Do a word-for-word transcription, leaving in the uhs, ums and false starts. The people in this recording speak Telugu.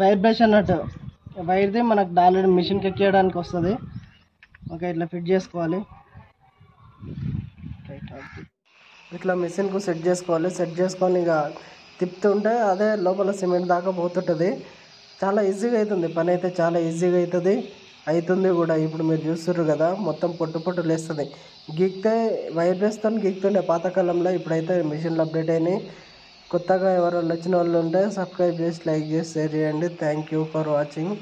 వైర్ బ్రష్ అన్నట్టు వైర్ది మనకు ఆల్రెడీ మిషన్కి ఎక్కేయడానికి వస్తుంది. ఓకే, ఇట్లా ఫిట్ చేసుకోవాలి. ఇట్లా మిషన్కు సెట్ చేసుకోవాలి. సెట్ చేసుకొని ఇక తిప్పుతుంటే అదే లోపల సిమెంట్ దాకా పోతుంటుంది. చాలా ఈజీగా అవుతుంది పని, అయితే చాలా ఈజీగా అవుతుంది అవుతుంది కూడా. ఇప్పుడు మీరు చూస్తున్నారు కదా, మొత్తం పొట్టు పొట్టు లేస్తుంది. గీక్తే వైర్ బ్రష్తో గీక్తుండే పాతకాలంలో, ఇప్పుడైతే మిషన్లు అప్డేట్ అయినాయి. కొత్తగా ఎవరు వచ్చిన వాళ్ళు ఉంటే సబ్స్క్రైబ్ చేసి లైక్ చేసి షేర్ చేయండి. Thank you for watching.